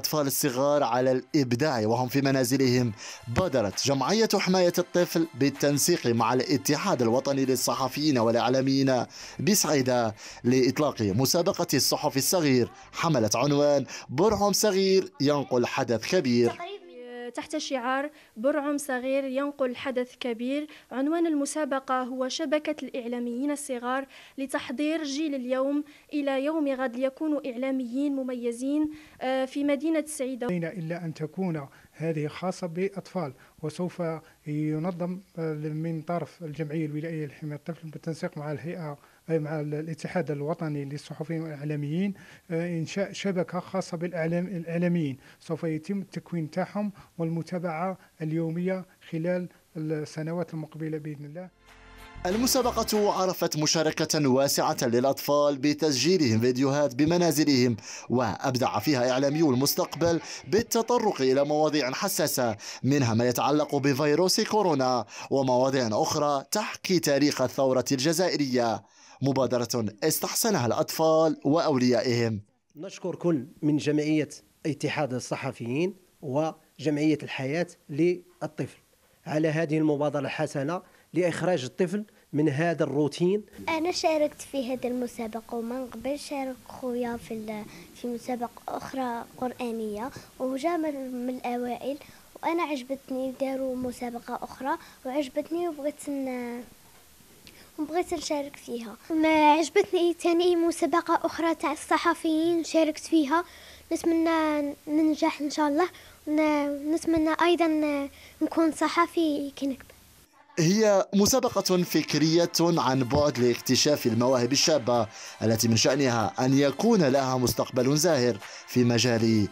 الأطفال الصغار على الإبداع وهم في منازلهم. بادرت جمعية حماية الطفل بالتنسيق مع الاتحاد الوطني للصحفيين والإعلاميين بسعيدة لإطلاق مسابقة الصحف الصغير حملت عنوان برعم صغير ينقل حدث كبير تحت شعار برعم صغير ينقل حدث كبير. عنوان المسابقة هو شبكة الإعلاميين الصغار لتحضير جيل اليوم إلى يوم غد ليكونوا إعلاميين مميزين في مدينة سعيدة، إلا أن تكون هذه خاصة بأطفال، وسوف ينظم من طرف الجمعية الولائية لحماية الطفل بالتنسيق مع الهيئة مع الاتحاد الوطني للصحفيين والإعلاميين إنشاء شبكة خاصة بالإعلاميين، سوف يتم التكوين تاعهم والمتابعة اليومية خلال السنوات المقبلة بإذن الله. المسابقة عرفت مشاركة واسعة للأطفال بتسجيلهم فيديوهات بمنازلهم، وأبدع فيها إعلاميو المستقبل بالتطرق إلى مواضيع حساسة منها ما يتعلق بفيروس كورونا ومواضيع أخرى تحكي تاريخ الثورة الجزائرية. مبادرة استحسنها الأطفال وأوليائهم. نشكر كل من جمعية اتحاد الصحفيين وجمعية الحياة للطفل على هذه المبادرة الحسنة لإخراج الطفل من هذا الروتين. أنا شاركت في هذا المسابقة وما نقبل شارك خويا في مسابقة أخرى قرآنية وجا من الأوائل، وأنا عجبتني داروا مسابقة أخرى وعجبتني وبغيت نشارك فيها. ما عجبتني ثاني مسابقة أخرى تاع الصحفيين شاركت فيها، نتمنى ننجح إن شاء الله، ونتمنى أيضا نكون صحفي كي نكبر. هي مسابقة فكرية عن بعد لاكتشاف المواهب الشابة التي من شأنها أن يكون لها مستقبل زاهر في مجال